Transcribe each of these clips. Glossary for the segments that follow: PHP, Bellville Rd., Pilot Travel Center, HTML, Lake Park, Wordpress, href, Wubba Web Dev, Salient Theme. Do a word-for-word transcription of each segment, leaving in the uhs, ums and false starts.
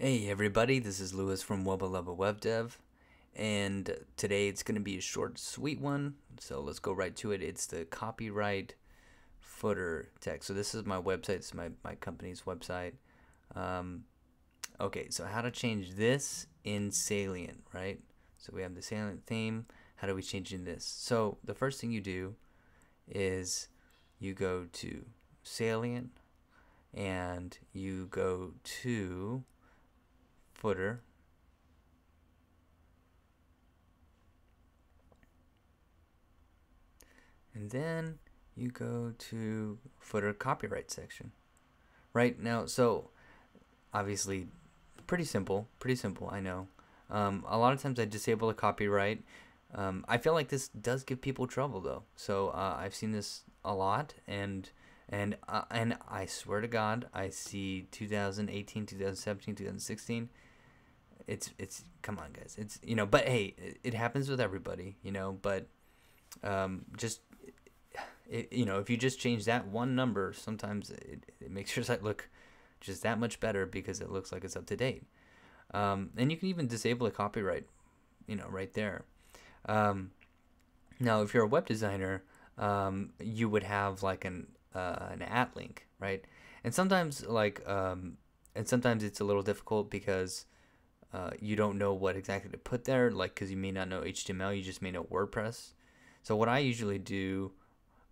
Hey everybody, this is Lewis from Wubba Web Dev, and today it's going to be a short, sweet one, so let's go right to it. It's the copyright footer text. So this is my website, it's my, my company's website. Um, okay, so how to change this in Salient, right? So we have the Salient theme. How do we change in this? So the first thing you do is you go to Salient, and you go to footer, and then you go to footer copyright section right now. So obviously pretty simple, pretty simple. I know um, a lot of times I disable the copyright. um, I feel like this does give people trouble though, so uh, I've seen this a lot, and and uh, and I swear to God, I see two thousand eighteen, two thousand seventeen, two thousand sixteen. It's it's come on guys, it's, you know, but hey, it, it happens with everybody, you know, but um, just it, you know, if you just change that one number, sometimes it, it makes your site look just that much better because it looks like it's up to date. Um, and you can even disable the copyright, you know, right there. Um, now if you're a web designer, um, you would have like an uh, an at link, right? And sometimes like um, and sometimes it's a little difficult because Uh, you don't know what exactly to put there, like, because you may not know H T M L, you just may know WordPress. So what I usually do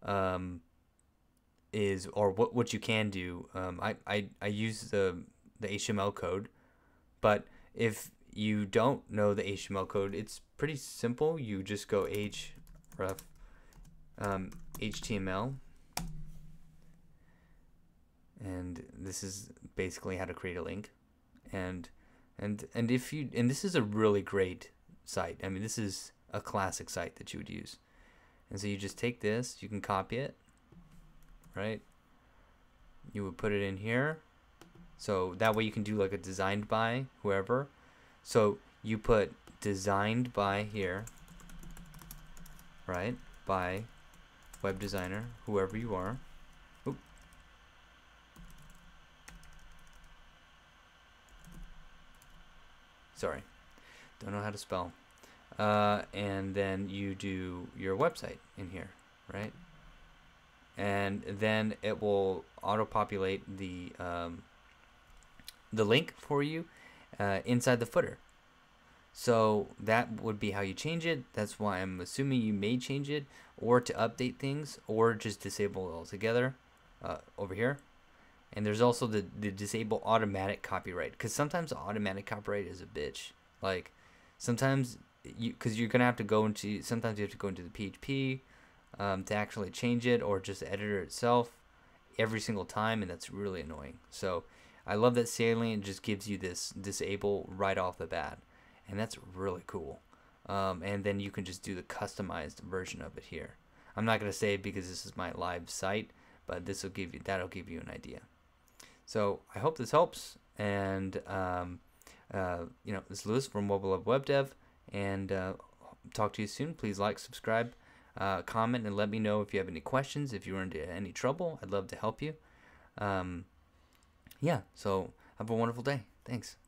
um, is, or what what you can do, um, I, I, I use the, the H T M L code, but if you don't know the H T M L code, it's pretty simple. You just go href um, H T M L, and this is basically how to create a link. And And and if you and this is a really great site. I mean, this is a classic site that you would use. And so you just take this, you can copy it, right? You would put it in here. So that way you can do like a designed by whoever. So you put designed by here, right? By web designer, whoever you are. Oop. Sorry, don't know how to spell. Uh, and then you do your website in here, right? And then it will auto-populate the um, the link for you uh, inside the footer. So that would be how you change it. That's why I'm assuming you may change it, or to update things, or just disable it altogether uh, over here. And there's also the, the disable automatic copyright, because sometimes automatic copyright is a bitch. Like sometimes you, because you're gonna have to go into, sometimes you have to go into the P H P um, to actually change it, or just the editor itself every single time, and that's really annoying. So I love that Salient just gives you this disable right off the bat, and that's really cool. Um, and then you can just do the customized version of it here. I'm not gonna say it because this is my live site, but this will give you, that'll give you an idea. So I hope this helps, and um, uh, you know, this is Lewis from Wubba Web Dev, and uh, talk to you soon. Please like, subscribe, uh, comment, and let me know if you have any questions. If you're into any trouble, I'd love to help you. Um, yeah, so have a wonderful day. Thanks.